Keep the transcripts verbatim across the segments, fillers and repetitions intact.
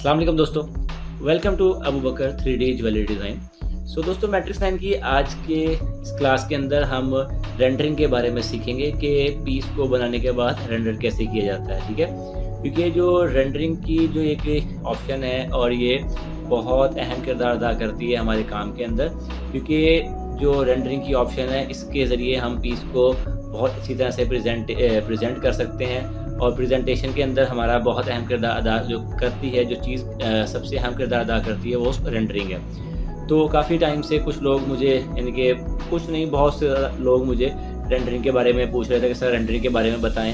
अस्सलाम वालेकुम दोस्तों, welcome to Abu Bakar three D jewellery design. So दोस्तों, मैट्रिक्स नाइन की आज के इस क्लास के अंदर हम रेंडरिंग के बारे में सीखेंगे कि पीस को बनाने के बाद रेंडर कैसे किया जाता है, ठीक है। क्योंकि जो रेंडरिंग की जो एक ऑप्शन है और ये बहुत अहम किरदार अदा करती है हमारे काम के अंदर, क्योंकि जो रेंडरिंग की ऑप्शन है इसके ज़रिए हम पीस को बहुत अच्छी तरह से प्रेजेंट प्रेजेंट कर सकते हैं और प्रेजेंटेशन के अंदर हमारा बहुत अहम किरदार अदा जो करती है, जो चीज़ सबसे अहम किरदार अदा करती है वो रेंडरिंग है। तो काफ़ी टाइम से कुछ लोग मुझे, यानी कि कुछ नहीं बहुत से लोग मुझे रेंडरिंग के बारे में पूछ रहे थे कि सर रेंडरिंग के बारे में बताएं।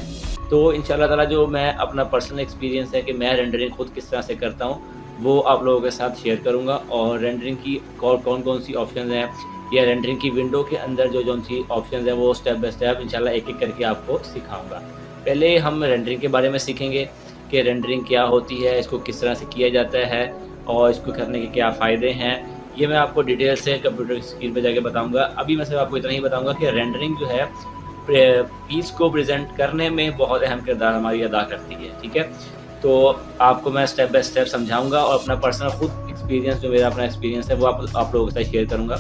तो इंशाल्लाह ताला जो मैं अपना पर्सनल एक्सपीरियंस है कि मैं रेंडरिंग खुद किस तरह से करता हूँ वो आप लोगों के साथ शेयर करूँगा, और रेंडरिंग की कौन कौन सी ऑप्शन हैं या रेंडरिंग की विंडो के अंदर जो जो सी ऑप्शन है वो स्टेप बाई स्टेप इंशाल्लाह एक एक करके आपको सिखाऊँगा। पहले हम रेंडरिंग के बारे में सीखेंगे कि रेंडरिंग क्या होती है, इसको किस तरह से किया जाता है और इसको करने के क्या फ़ायदे हैं, ये मैं आपको डिटेल से कंप्यूटर स्क्रीन पर जाके बताऊंगा। अभी मैं सिर्फ आपको इतना ही बताऊंगा कि रेंडरिंग जो है पीस को प्रेजेंट करने में बहुत अहम किरदार हमारी अदा करती है, ठीक है। तो आपको मैं स्टेप बाय स्टेप समझाऊँगा और अपना पर्सनल खुद एक्सपीरियंस, जो मेरा अपना एक्सपीरियंस है वो आप, आप लोगों के साथ शेयर करूँगा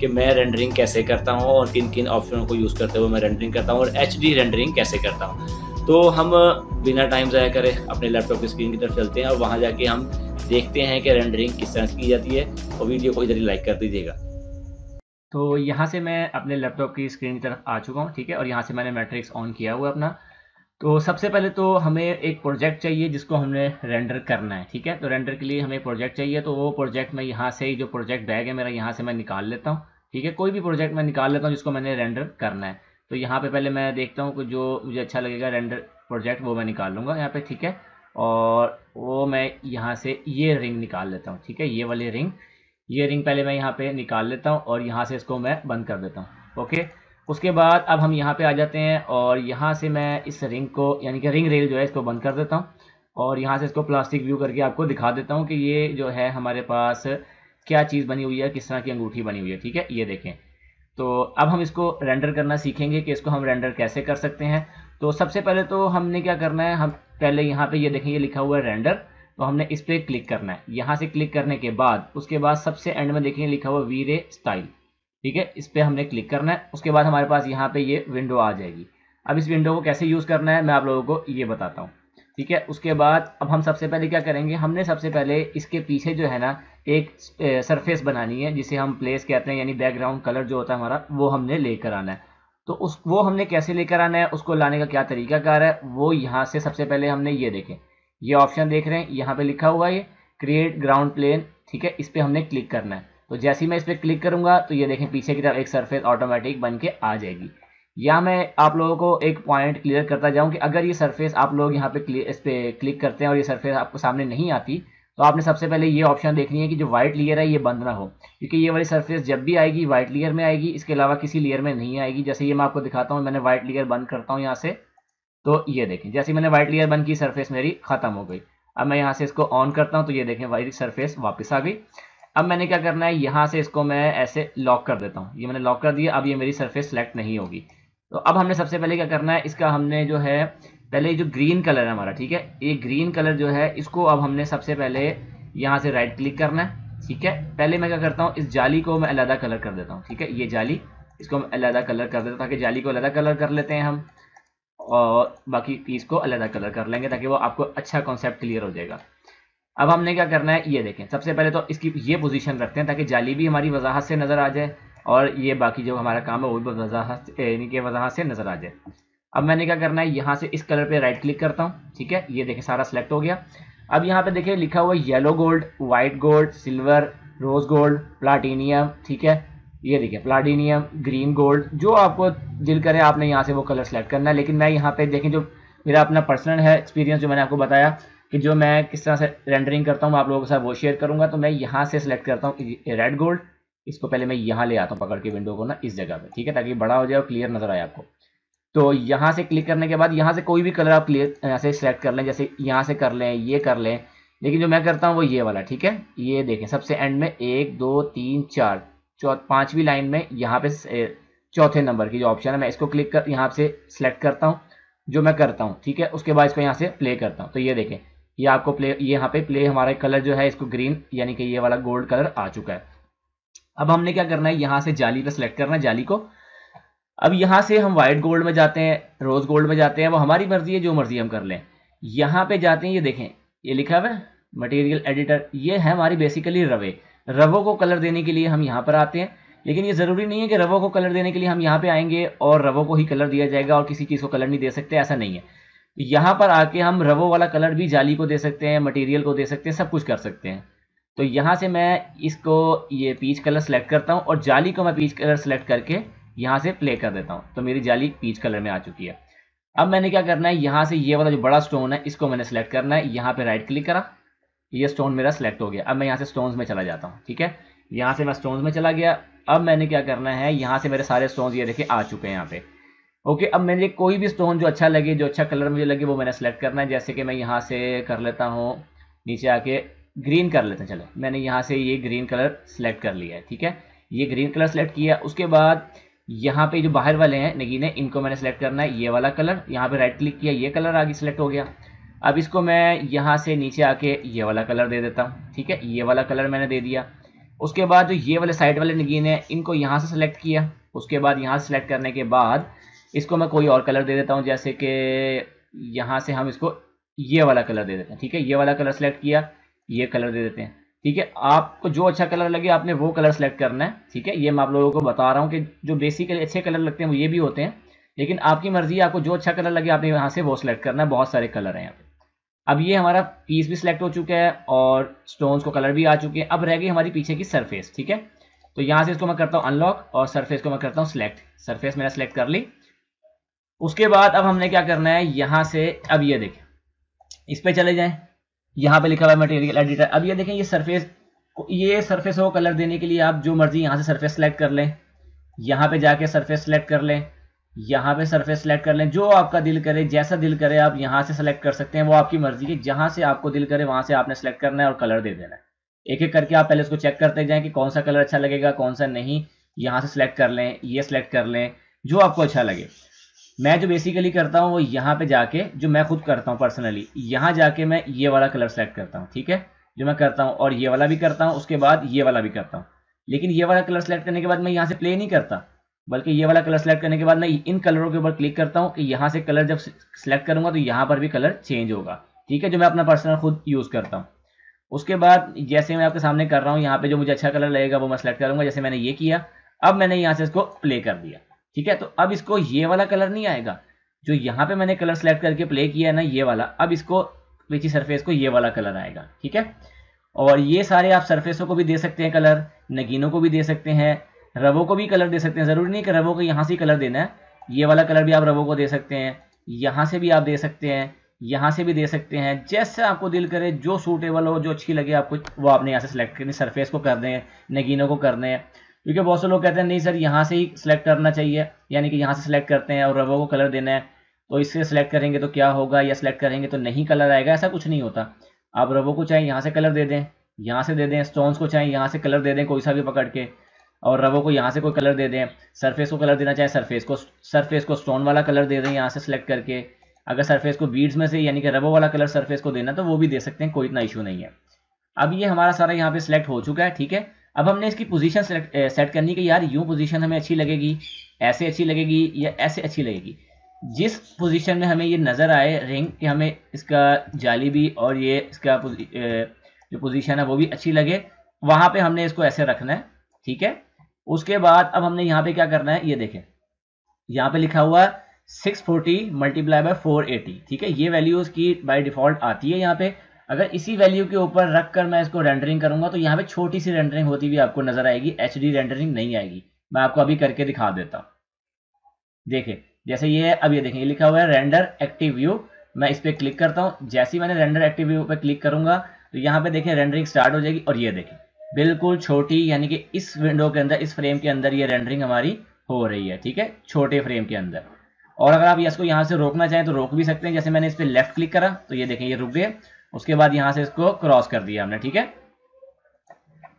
कि मैं रेंडरिंग कैसे करता हूँ और किन किन ऑप्शनों को यूज़ करते हुए मैं रेंडरिंग करता हूँ और एच डी रेंडरिंग कैसे करता हूँ। तो हम बिना टाइम ज़ाया करें अपने लैपटॉप की स्क्रीन की तरफ चलते हैं और वहाँ जाके हम देखते हैं कि रेंडरिंग किस तरह से की जाती है, और वीडियो को इधर ही लाइक कर दीजिएगा। तो यहाँ से मैं अपने लैपटॉप की स्क्रीन की तरफ आ चुका हूँ, ठीक है, और यहाँ से मैंने मैट्रिक्स ऑन किया हुआ अपना। तो सबसे पहले तो हमें एक प्रोजेक्ट चाहिए जिसको हमने रेंडर करना है, ठीक है। तो रेंडर के लिए हमें प्रोजेक्ट चाहिए, तो वो प्रोजेक्ट मैं यहाँ से, जो प्रोजेक्ट बैग है मेरा, यहाँ से मैं निकाल लेता हूँ, ठीक है। कोई भी प्रोजेक्ट मैं निकाल लेता हूँ जिसको मैंने रेंडर करना है। तो यहाँ पे पहले मैं देखता हूँ कि जो मुझे अच्छा लगेगा रेंडर प्रोजेक्ट वो मैं निकाल लूँगा यहाँ पे, ठीक है। और वो मैं यहाँ से ये रिंग निकाल लेता हूँ, ठीक है, ये वाली रिंग, ये रिंग पहले मैं यहाँ पे निकाल लेता हूँ और यहाँ से इसको मैं बंद कर देता हूँ, ओके। उसके बाद अब हम यहाँ पे आ जाते हैं और यहाँ से मैं इस रिंग को, यानी कि रिंग रेल जो है, इसको बंद कर देता हूँ और यहाँ से इसको प्लास्टिक व्यू करके आपको दिखा देता हूँ कि ये जो है हमारे पास क्या चीज़ बनी हुई है, किस तरह की अंगूठी बनी हुई है, ठीक है, ये देखें। तो अब हम इसको रेंडर करना सीखेंगे कि इसको हम रेंडर कैसे कर सकते हैं। तो सबसे पहले तो हमने क्या करना है, हम पहले यहाँ पे ये देखें, ये लिखा हुआ है रेंडर, तो हमने इस पर क्लिक करना है। यहाँ से क्लिक करने के बाद, उसके बाद सबसे एंड में देखेंगे लिखा हुआ वी रे स्टाइल, ठीक है, इस पर हमने क्लिक करना है। उसके बाद हमारे पास यहाँ पर ये विंडो आ जाएगी। अब इस विंडो को कैसे यूज़ करना है मैं आप लोगों को ये बताता हूँ, ठीक है। उसके बाद अब हम सबसे पहले क्या करेंगे, हमने सबसे पहले इसके पीछे जो है ना एक सरफेस बनानी है जिसे हम प्लेस कहते हैं, यानी बैकग्राउंड कलर जो होता है हमारा वो हमने लेकर आना है। तो उस वो हमने कैसे लेकर आना है, उसको लाने का क्या तरीकाकार है, वो यहाँ से सबसे पहले हमने ये देखें, ये ऑप्शन देख रहे हैं, यहाँ पे लिखा हुआ है क्रिएट ग्राउंड प्लेन, ठीक है, इस पर हमने क्लिक करना है। तो जैसे ही मैं इस पर क्लिक करूँगा तो ये देखें पीछे की तरफ एक सरफेस ऑटोमेटिक बन के आ जाएगी। या मैं आप लोगों को एक पॉइंट क्लियर करता जाऊँ कि अगर ये सरफेस आप लोग यहाँ पे क्लिक इस पर क्लिक करते हैं और ये सरफेस आपको सामने नहीं आती, तो आपने सबसे पहले ये ऑप्शन देखनी है कि जो वाइट लेयर है ये बंद ना हो, क्योंकि ये वाली सरफेस जब भी आएगी वाइट लेयर में आएगी, इसके अलावा किसी लेयर में नहीं आएगी। जैसे ये मैं आपको दिखाता हूँ, मैंने वाइट लेयर बंद करता हूँ यहाँ से, तो ये देखें जैसे मैंने वाइट लेयर बंद की सरफेस मेरी खत्म हो गई। अब मैं यहाँ से इसको ऑन करता हूँ तो ये देखें वाइट सरफेस वापस आ गई। अब मैंने क्या करना है, यहाँ से इसको मैं ऐसे लॉक कर देता हूँ, ये मैंने लॉक कर दिया। अब ये मेरी सरफेस सेलेक्ट नहीं होगी। तो अब हमने सबसे पहले क्या करना है, इसका हमने जो है पहले जो ग्रीन कलर है हमारा, ठीक है, ये ग्रीन कलर जो है इसको अब हमने सबसे पहले यहाँ से राइट क्लिक करना है, ठीक है। पहले मैं क्या करता हूँ, इस जाली को मैं अलग कलर कर देता हूँ, ठीक है, ये जाली, इसको मैं अलग कलर कर देता हूँ ताकि जाली को अलग कलर कर लेते हैं हम और बाकी पीस को अलग कलर कर लेंगे ताकि वो आपको अच्छा कॉन्सेप्ट क्लियर हो जाएगा। अब हमने क्या करना है, ये देखें सबसे पहले तो इसकी ये पोजीशन रखते हैं ताकि जाली भी हमारी वजाहत से नज़र आ जाए और ये बाकी जो हमारा काम है वो भी वजाहत यानी कि वजाहत से नज़र आ जाए। अब मैंने क्या करना है, यहाँ से इस कलर पे राइट क्लिक करता हूँ, ठीक है, ये देखें सारा सेलेक्ट हो गया। अब यहाँ पे देखिए लिखा हुआ yellow gold, white gold, silver, rose gold, platinum, ठीक है, ये देखिए प्लाटीनियम, ग्रीन गोल्ड, जो आपको दिल करे आपने यहाँ से वो कलर सेलेक्ट करना है। लेकिन मैं यहाँ पर देखें जो मेरा अपना पर्सनल है एक्सपीरियंस, जो मैंने आपको बताया कि जो मैं किस तरह से रेंडरिंग करता हूँ आप लोगों के साथ वो शेयर करूँगा। तो मैं यहाँ से सिलेक्ट करता हूँ रेड गोल्ड, इसको पहले मैं यहाँ ले आता हूँ पकड़ के विंडो को ना इस जगह पे, ठीक है, ताकि बड़ा हो जाए और क्लियर नज़र आए आपको। तो यहाँ से क्लिक करने के बाद यहाँ से कोई भी कलर आप क्लियर यहाँ से सिलेक्ट कर लें, जैसे यहाँ से कर लें, ये कर लें, लेकिन जो मैं करता हूँ वो ये वाला, ठीक है। ये देखें सबसे एंड में एक दो तीन चार चौ पाँचवीं लाइन में यहाँ पे चौथे नंबर की जो ऑप्शन है मैं इसको क्लिक कर यहाँ से सिलेक्ट करता हूँ, जो मैं करता हूँ, ठीक है। उसके बाद इसको यहाँ से प्ले करता हूँ तो ये देखें ये आपको प्ले यहाँ पे प्ले हमारा कलर जो है इसको ग्रीन यानी कि ये वाला गोल्ड कलर आ चुका है। अब हमने क्या करना है, यहाँ से जाली पे सेलेक्ट करना है जाली को। अब यहाँ से हम वाइट गोल्ड में जाते हैं, रोज गोल्ड में जाते हैं, वो हमारी मर्जी है, जो मर्जी हम कर लें। यहाँ पे जाते हैं, ये देखें ये लिखा हुआ है मटेरियल एडिटर, ये है हमारी बेसिकली रवे। रवों को कलर देने के लिए हम यहाँ पर आते हैं, लेकिन ये ज़रूरी नहीं है कि रवों को कलर देने के लिए हम यहाँ पे आएंगे और रवों को ही कलर दिया जाएगा और किसी चीज़ को कलर नहीं दे सकते, ऐसा नहीं है। यहाँ पर आके हम रवों वाला कलर भी जाली को दे सकते हैं, मटेरियल को दे सकते हैं, सब कुछ कर सकते हैं। तो यहाँ से मैं इसको ये पीच कलर सेलेक्ट करता हूँ और जाली को मैं पीच कलर सेलेक्ट करके यहाँ से प्ले कर देता हूँ। तो मेरी जाली पीच कलर में आ चुकी है। अब मैंने क्या करना है, यहाँ से ये वाला जो बड़ा स्टोन है इसको मैंने सेलेक्ट करना है। यहाँ पर राइट क्लिक करा, ये स्टोन मेरा सेलेक्ट हो गया। अब मैं यहाँ से स्टोन्स में चला जाता हूँ, ठीक है, यहाँ से मैं स्टोन्स में चला गया। अब मैंने क्या करना है, यहाँ से मेरे सारे स्टोन्स ये देखिए आ चुके हैं यहाँ पे। ओके, अब मैंने कोई भी स्टोन जो अच्छा लगे, जो अच्छा कलर मुझे लगे, वो मैंने सेलेक्ट करना है। जैसे कि मैं यहाँ से कर लेता हूँ, नीचे आके ग्रीन कर लेते हैं। चलो, मैंने यहाँ से ये ग्रीन कलर सेलेक्ट कर लिया है, ठीक है, ये ग्रीन कलर सेलेक्ट किया। उसके बाद यहाँ पे जो बाहर वाले हैं नगीने, इनको मैंने सेलेक्ट करना है, ये वाला कलर। यहाँ पे राइट क्लिक किया, ये कलर आगे सेलेक्ट हो गया। अब इसको मैं यहाँ से नीचे आके ये वाला कलर दे देता हूँ, ठीक है, ये वाला कलर मैंने दे दिया। उसके बाद जो ये वाले साइड वाले नगीन हैं इनको यहाँ से सेलेक्ट किया। उसके बाद यहाँ से सेलेक्ट करने के बाद इसको मैं कोई और कलर दे देता हूँ, जैसे कि यहाँ से हम इसको ये वाला कलर दे देते हैं, ठीक है, ये वाला कलर सेलेक्ट किया, ये कलर दे देते हैं, ठीक है। आपको जो अच्छा कलर लगे आपने वो कलर सेलेक्ट करना है, ठीक है। ये मैं आप लोगों को बता रहा हूँ कि जो बेसिकली अच्छे कलर लगते हैं वो ये भी होते हैं, लेकिन आपकी मर्जी है, आपको जो अच्छा कलर लगे आपने यहाँ से वो सेलेक्ट करना है। बहुत सारे कलर हैं यहाँ पे। अब ये हमारा पीस भी सिलेक्ट हो चुका है और स्टोन्स को कलर भी आ चुके हैं। अब रह गई हमारी पीछे की सरफेस, ठीक है। तो यहाँ से इसको मैं करता हूँ अनलॉक और सरफेस को मैं करता हूँ सिलेक्ट। सरफेस मैंने सेलेक्ट कर ली। उसके बाद अब हमने क्या करना है, यहाँ से अब ये देखें इस पर चले जाएँ, यहाँ पे लिखा हुआ है मटेरियल एडिटर। अब ये देखें, ये सरफेस ये सरफेस को कलर देने के लिए आप जो मर्जी यहाँ से सरफेस सेलेक्ट कर लें, यहाँ पे जाके सरफेस सेलेक्ट कर लें, यहाँ पे सरफेस सेलेक्ट कर लें, जो आपका दिल करे, जैसा दिल करे आप यहाँ से सेलेक्ट कर सकते हैं, वो आपकी मर्जी है। जहाँ से आपको दिल करे वहाँ से आपने सेलेक्ट करना है और कलर दे देना है। एक एक करके आप पहले उसको चेक करते जाएँ कि कौन सा कलर अच्छा लगेगा, कौन सा नहीं। यहाँ से सेलेक्ट कर लें, ये सेलेक्ट कर लें, जो आपको अच्छा लगे। मैं जो बेसिकली करता हूँ वो यहाँ पे जाके, जो मैं खुद करता हूँ पर्सनली, यहाँ जाके मैं ये वाला कलर सेलेक्ट करता हूँ, ठीक है, जो मैं करता हूँ, और ये वाला भी करता हूँ, उसके बाद ये वाला भी करता हूँ। लेकिन ये वाला कलर सेलेक्ट करने के बाद मैं यहाँ से प्ले नहीं करता, बल्कि ये वाला कलर सेलेक्ट करने के बाद मैं इन कलरों के ऊपर क्लिक करता हूँ कि यहाँ से कलर जब सेलेक्ट करूँगा तो यहाँ पर भी कलर चेंज होगा, ठीक है, जो मैं अपना पर्सनल खुद यूज़ करता हूँ। उसके बाद जैसे मैं आपके सामने कर रहा हूँ, यहाँ पर जो मुझे अच्छा कलर लगेगा वो मैं सेलेक्ट करूँगा, जैसे मैंने ये किया। अब मैंने यहाँ से इसको प्ले कर दिया, ठीक है। तो अब इसको ये वाला कलर नहीं आएगा, जो यहाँ पे मैंने कलर सेलेक्ट करके प्ले किया है ना, ये वाला। अब इसको पीछे सरफेस को ये वाला कलर आएगा, ठीक है। और ये सारे आप सरफेसों को भी दे सकते हैं कलर, नगीनों को भी दे सकते हैं, रवों को भी कलर दे सकते हैं। ज़रूरी नहीं कि रवों को यहाँ से कलर देना है, ये वाला कलर भी आप रवों को दे सकते हैं, यहाँ से भी आप दे सकते हैं, यहाँ से भी दे सकते हैं, जैसे आपको दिल करे, जो सूटेबल हो, जो अच्छी लगे आपको, वो आपने यहाँ से सेलेक्ट करनी। सरफेस को कर दें, नगीनों को कर दें, क्योंकि बहुत से लोग कहते हैं नहीं सर यहाँ से ही सिलेक्ट करना चाहिए, यानी कि यहाँ से सिलेक्ट करते हैं और रवों को कलर देना है तो इससे सिलेक्ट करेंगे तो क्या होगा, या सिलेक्ट करेंगे तो नहीं कलर आएगा। ऐसा कुछ नहीं होता। आप रवों को चाहे यहाँ से कलर दे दें, यहाँ से दे दें, स्टोन्स को चाहे यहाँ से कलर दे दें, कोई सा भी पकड़ के, और रवों को यहाँ से कोई कलर दे दें। सरफेस को कलर देना चाहे सरफेस को सरफेस को स्टोन वाला कलर दे दें यहाँ से सिलेक्ट करके। अगर सरफेस को बीड्स में से यानी कि रवों वाला कलर सरफेस को देना तो वो भी दे सकते हैं, कोई इतना इशू नहीं है। अब ये हमारा सारा यहाँ पे सिलेक्ट हो चुका है, ठीक है। अब हमने इसकी पोजीशन सेट करनी कि यार यूँ पोजीशन हमें अच्छी लगेगी, ऐसे अच्छी लगेगी, या ऐसे अच्छी लगेगी। जिस पोजीशन में हमें ये नज़र आए रिंग कि हमें इसका जाली भी और ये इसका जो पोजीशन है वो भी अच्छी लगे, वहाँ पे हमने इसको ऐसे रखना है, ठीक है। उसके बाद अब हमने यहाँ पे क्या करना है, ये देखें यहाँ पे लिखा हुआ six forty multiply by four eighty, ठीक है। ये वैल्यूज़ की बाई डिफ़ॉल्ट आती है यहाँ पे। अगर इसी वैल्यू के ऊपर रख कर मैं इसको रेंडरिंग करूंगा तो यहाँ पे छोटी सी रेंडरिंग होती हुई आपको नजर आएगी, एचडी रेंडरिंग नहीं आएगी। मैं आपको अभी करके दिखा देता हूँ। देखिए जैसे ये है, अब ये देखें ये लिखा हुआ है रेंडर एक्टिव व्यू। मैं इस पर क्लिक करता हूँ। जैसे ही मैंने रेंडर एक्टिव व्यू पर क्लिक करूंगा तो यहाँ पे देखें रेंडरिंग स्टार्ट हो जाएगी। और ये देखें बिल्कुल छोटी, यानी कि इस विंडो के अंदर, इस फ्रेम के अंदर ये रेंडरिंग हमारी हो रही है, ठीक है, छोटे फ्रेम के अंदर। और अगर आप इसको यहाँ से रोकना चाहें तो रोक भी सकते हैं। जैसे मैंने इस पर लेफ्ट क्लिक करा तो ये देखें ये रुक गए। उसके बाद यहाँ से इसको क्रॉस कर दिया हमने, ठीक है।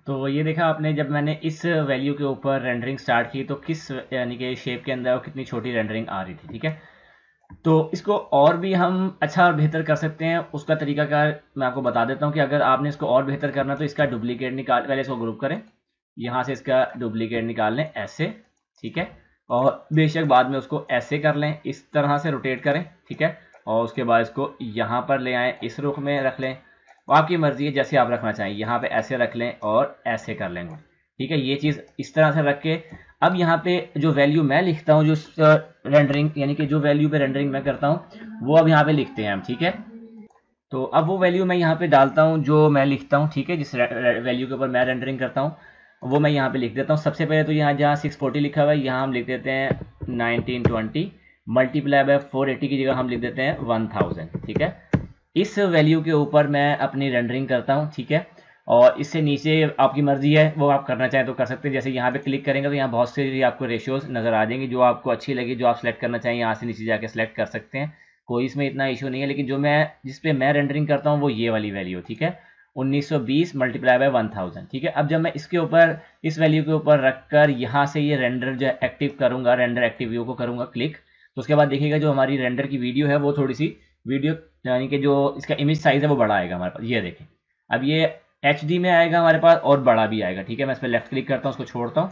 तो ये देखा आपने, जब मैंने इस वैल्यू के ऊपर रेंडरिंग स्टार्ट की तो किस यानी कि शेप के अंदर और कितनी छोटी रेंडरिंग आ रही थी, ठीक है। तो इसको और भी हम अच्छा और बेहतर कर सकते हैं। उसका तरीकाकार मैं आपको बता देता हूं कि अगर आपने इसको और बेहतर करना तो इसका डुप्लीकेट निकाल, पहले इसको ग्रुप करें, यहाँ से इसका डुप्लीकेट निकाल लें ऐसे, ठीक है, और बेशक बाद में उसको ऐसे कर लें, इस तरह से रोटेट करें, ठीक है, और उसके बाद इसको यहाँ पर ले आएँ, इस रुख में रख लें, आपकी मर्जी है जैसे आप रखना चाहिए, यहाँ पे ऐसे रख लें और ऐसे कर लेंगे, ठीक है। ये चीज़ इस तरह से रख के अब यहाँ पे जो वैल्यू मैं लिखता हूँ, जो रेंडरिंग यानी कि जो वैल्यू पे रेंडरिंग मैं करता हूँ वो अब यहाँ पे लिखते हैं हम, ठीक है। तो अब वो वैल्यू मैं यहाँ पे डालता हूँ जो मैं लिखता हूँ, ठीक है, जिस वैल्यू के ऊपर मैं रेंडरिंग करता हूँ वो मैं यहाँ पे लिख देता हूँ। सबसे पहले तो यहाँ जहाँ सिक्स फोर्टी लिखा हुआ है यहाँ हम लिख देते हैं nineteen twenty multiply by four eighty की जगह हम लिख देते हैं वन थाउजेंड, ठीक है। इस वैल्यू के ऊपर मैं अपनी रेंडरिंग करता हूँ, ठीक है, और इससे नीचे आपकी मर्जी है, वो आप करना चाहें तो कर सकते हैं। जैसे यहाँ पे क्लिक करेंगे तो यहाँ बहुत से आपको रेशियोज नज़र आ जाएंगे, जो आपको अच्छी लगी, जो आप सेलेक्ट करना चाहें यहाँ से नीचे जाके सेलेक्ट कर सकते हैं, कोई इसमें इतना इशू नहीं है। लेकिन जो मैं जिस पे मैं रेंडरिंग करता हूँ वो ये वाली वैल्यू, ठीक है, उन्नीस सौ बीस मल्टीप्लाई बाय वन थाउजेंड, ठीक है। अब जब मैं इसके ऊपर इस वैल्यू के ऊपर रख कर यहाँ से ये रेंडर जो एक्टिव करूँगा, रेंडर एक्टिव व्यू को करूँगा क्लिक, तो उसके बाद देखिएगा जो हमारी रेंडर की वीडियो है वो थोड़ी सी वीडियो यानी कि जो इसका इमेज साइज है वो बड़ा आएगा हमारे पास, ये देखें। अब ये एच डी में आएगा हमारे पास और बड़ा भी आएगा, ठीक है। मैं इस पर लेफ्ट क्लिक करता हूँ, उसको छोड़ता हूँ,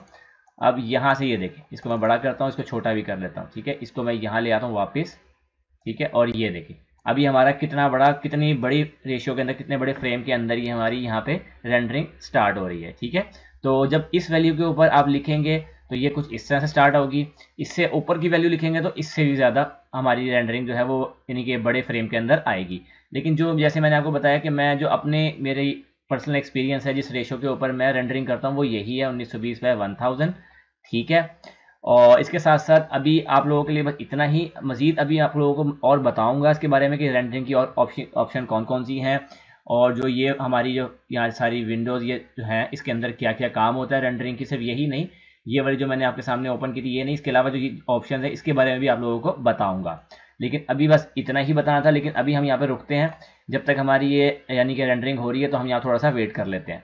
अब यहाँ से ये देखें, इसको मैं बड़ा करता हूँ, इसको छोटा भी कर लेता हूँ, ठीक है। इसको मैं यहाँ ले आता हूँ वापस, ठीक है, और ये देखें अभी हमारा कितना बड़ा, कितनी बड़ी रेशियो के अंदर, कितने बड़े फ्रेम के अंदर ये हमारी यहाँ पे रेंडरिंग स्टार्ट हो रही है, ठीक है। तो जब इस वैल्यू के ऊपर आप लिखेंगे तो ये कुछ इस तरह से स्टार्ट होगी, इससे ऊपर की वैल्यू लिखेंगे तो इससे भी ज़्यादा हमारी रेंडरिंग जो है वो यानी कि बड़े फ्रेम के अंदर आएगी। लेकिन जो जैसे मैंने आपको बताया कि मैं जो अपने मेरे पर्सनल एक्सपीरियंस है जिस रेशो के ऊपर मैं रेंडरिंग करता हूँ वो यही है उन्नीस सौ बीस बाय वन थाउजेंड, ठीक है। और इसके साथ साथ अभी आप लोगों के लिए बस इतना ही, मज़ीद अभी आप लोगों को और बताऊँगा इसके बारे में कि रेंडरिंग की और ऑप्शन ऑप्शन कौन कौन सी हैं, और जो ये हमारी जो यहाँ सारी विंडोज़ ये जो हैं इसके अंदर क्या क्या काम होता है रेंडरिंग की। सिर्फ यही नहीं, ये वाली जो मैंने आपके सामने ओपन की थी ये नहीं, इसके अलावा जो ये ऑप्शन है इसके बारे में भी आप लोगों को बताऊंगा। लेकिन अभी बस इतना ही बताना था, लेकिन अभी हम यहाँ पे रुकते हैं जब तक हमारी ये यानी कि रेंडरिंग हो रही है, तो हम यहाँ थोड़ा सा वेट कर लेते हैं।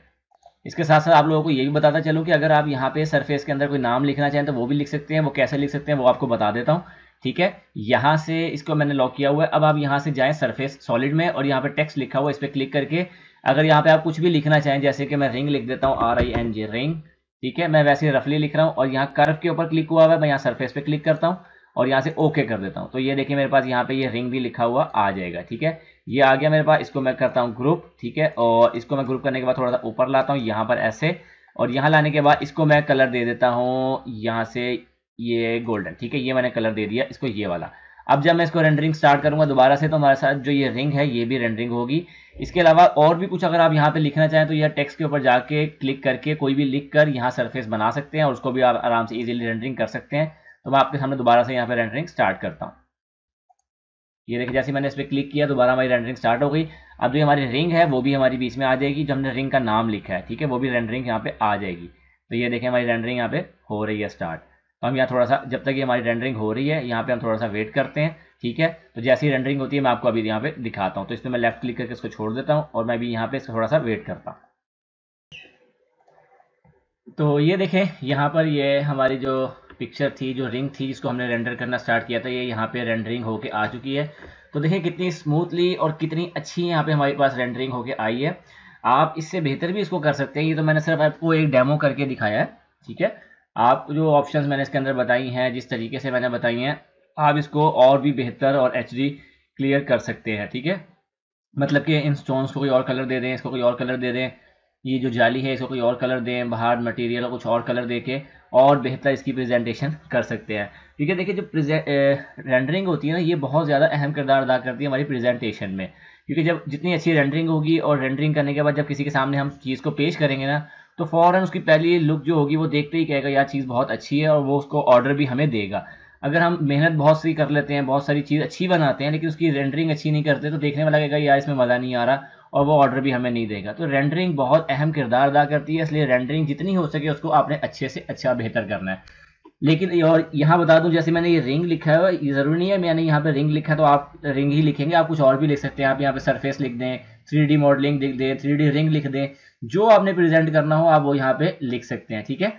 इसके साथ साथ आप लोगों को ये भी बताता चलूँ कि अगर आप यहाँ पे सरफेस के अंदर कोई नाम लिखना चाहें तो वो भी लिख सकते हैं, वो कैसे लिख सकते हैं वो आपको बता देता हूँ, ठीक है। यहाँ से इसको मैंने लॉक किया हुआ है, अब आप यहाँ से जाएँ सरफेस सॉलिड में और यहाँ पर टेक्स्ट लिखा हुआ है इस पर क्लिक करके अगर यहाँ पर आप कुछ भी लिखना चाहें, जैसे कि मैं रिंग लिख देता हूँ R I N G ring, ठीक है, मैं वैसे रफली लिख रहा हूँ, और यहाँ कर्व के ऊपर क्लिक हुआ हुआ है, मैं यहाँ सरफेस पे क्लिक करता हूँ और यहाँ से ओके कर देता हूँ, तो ये देखिए मेरे पास यहाँ पे ये रिंग भी लिखा हुआ आ जाएगा, ठीक है, ये आ गया मेरे पास। इसको मैं करता हूँ ग्रुप, ठीक है, और इसको मैं ग्रुप करने के बाद थोड़ा सा ऊपर लाता हूँ यहाँ पर ऐसे, और यहाँ लाने के बाद इसको मैं कलर दे देता हूँ यहाँ से ये गोल्डन, ठीक है, ये मैंने कलर दे दिया इसको ये वाला। अब जब मैं इसको रेंडरिंग स्टार्ट करूँगा दोबारा से तो हमारे साथ जो ये रिंग है ये भी रेंडरिंग होगी। इसके अलावा और भी कुछ अगर आप यहाँ पे लिखना चाहें तो यह टेक्स्ट के ऊपर जाके क्लिक करके कोई भी लिख कर यहाँ सरफेस बना सकते हैं और उसको भी आप आराम से इजीली रेंडरिंग कर सकते हैं। तो मैं आपके सामने दोबारा से यहाँ पे रेंडरिंग स्टार्ट करता हूँ, ये देखिए जैसे मैंने इस पर क्लिक किया दोबारा हमारी रेंडरिंग स्टार्ट हो गई। अब जो हमारी रिंग है वो भी हमारी बीच में आ जाएगी, जो हमने रिंग का नाम लिखा है, ठीक है, वो भी रेंडरिंग यहाँ पे आ जाएगी। तो ये देखिए हमारी रेंडरिंग यहाँ पे हो रही है स्टार्ट। तो हम यहाँ थोड़ा सा जब तक ये हमारी रेंडरिंग हो रही है यहाँ पे हम थोड़ा सा वेट करते हैं, ठीक है। तो जैसी रेंडरिंग होती है मैं आपको अभी यहाँ पे दिखाता हूँ। तो इसमें मैं लेफ्ट क्लिक करके इसको छोड़ देता हूँ और मैं भी यहाँ पे थोड़ा सा वेट करता हूँ। तो ये देखें यहाँ पर ये हमारी जो पिक्चर थी, जो रिंग थी जिसको हमने रेंडर करना स्टार्ट किया था, ये यहाँ पे रेंडरिंग होके आ चुकी है। तो देखिए कितनी स्मूथली और कितनी अच्छी यहाँ पे हमारे पास रेंडरिंग होके आई है। आप इससे बेहतर भी इसको कर सकते हैं, ये तो मैंने सिर्फ आपको एक डेमो करके दिखाया है, ठीक है। आप जो ऑप्शंस मैंने इसके अंदर बताई हैं जिस तरीके से मैंने बताई हैं, आप इसको और भी बेहतर और एच डी क्लियर कर सकते हैं, ठीक है। मतलब कि इन स्टोन्स को कोई और कलर दे दें, इसको कोई और कलर दे दें, ये जो जाली है इसको कोई और कलर दें, बाहर मटेरियल को कुछ और कलर देके और बेहतर इसकी प्रेजेंटेशन कर सकते हैं, ठीक है। देखिए जो रेंडरिंग होती है ना ये बहुत ज़्यादा अहम किरदार अदा करती है हमारी प्रेजेंटेशन में, क्योंकि जब जितनी अच्छी रेंडरिंग होगी और रेंडरिंग करने के बाद जब किसी के सामने हम चीज़ को पेश करेंगे ना तो फ़ौरन उसकी पहली लुक जो होगी वो देखते ही कहेगा यार चीज़ बहुत अच्छी है, और वो उसको ऑर्डर भी हमें देगा। अगर हम मेहनत बहुत सी कर लेते हैं, बहुत सारी चीज़ अच्छी बनाते हैं लेकिन उसकी रेंडरिंग अच्छी नहीं करते तो देखने वाला कहेगा यार इसमें मज़ा नहीं आ रहा, और वो ऑर्डर भी हमें नहीं देगा। तो रेंडरिंग बहुत अहम किरदार अदा करती है, इसलिए रेंडरिंग जितनी हो सके उसको आपने अच्छे से अच्छा बेहतर करना है। लेकिन और यहाँ बता दूं जैसे मैंने ये रिंग लिखा है, ये ज़रूरी नहीं है मैंने यहाँ पे रिंग लिखा है तो आप रिंग ही लिखेंगे, आप कुछ और भी लिख सकते हैं। आप यहाँ पे सरफेस लिख दें, थ्री डी मॉडलिंग लिख दें, थ्री डी रिंग लिख दें, जो आपने प्रेजेंट करना हो आप वो यहाँ पे लिख सकते हैं, ठीक है।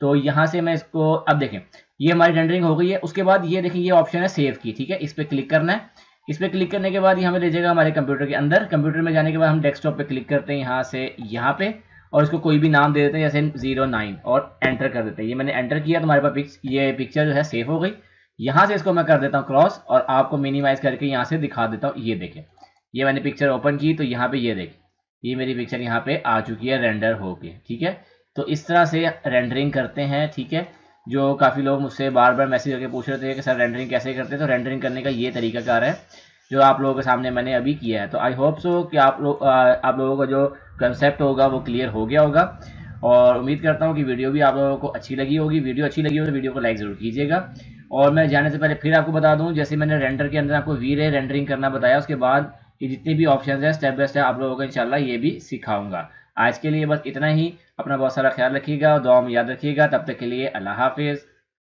तो यहाँ से मैं इसको अब देखें ये हमारी रेंडरिंग हो गई है। उसके बाद ये देखिए ये ऑप्शन है सेव की, ठीक है, इस पर क्लिक करना है। इस पर क्लिक करने के बाद ये हमें ले जाएगा हमारे कंप्यूटर के अंदर। कंप्यूटर में जाने के बाद हम डेस्कटॉप पे क्लिक करते हैं यहाँ से यहाँ पे, और इसको कोई भी नाम दे देते हैं, जैसे जीरो नाइन और एंटर कर देते हैं। ये मैंने एंटर किया तो हमारे पास पिक्स, ये पिक्चर जो है सेव हो गई। यहाँ से इसको मैं कर देता हूँ क्रॉस और आपको मिनिमाइज करके यहाँ से दिखा देता हूँ। ये देखें, ये मैंने पिक्चर ओपन की तो यहाँ पे ये देखें, ये मेरी पिक्चर यहाँ पे आ चुकी है रेंडर होके, ठीक है। तो इस तरह से रेंडरिंग करते हैं, ठीक है। जो काफ़ी लोग मुझसे बार बार मैसेज करके पूछ रहे थे कि सर रेंडरिंग कैसे करते हैं, तो रेंडरिंग करने का ये तरीकाकार है जो आप लोगों के सामने मैंने अभी किया है। तो आई होप सो कि आप लोग आप लोगों का जो कंसेप्ट होगा वो क्लियर हो गया होगा, और उम्मीद करता हूँ कि वीडियो भी आप लोगों को अच्छी लगी होगी। वीडियो अच्छी लगी हो तो वीडियो को लाइक ज़रूर कीजिएगा। और मैं जाने से पहले फिर आपको बता दूँ, जैसे मैंने रेंडर के अंदर आपको वी रे रेंडरिंग करना बताया, उसके बाद ये जितने भी ऑप्शंस हैं स्टेप बाय स्टेप आप लोगों को इंशाल्लाह ये भी सिखाऊंगा। आज के लिए बस इतना ही, अपना बहुत सारा ख्याल रखिएगा और दुआ में याद रखिएगा। तब तक के लिए अल्लाह हाफिज़।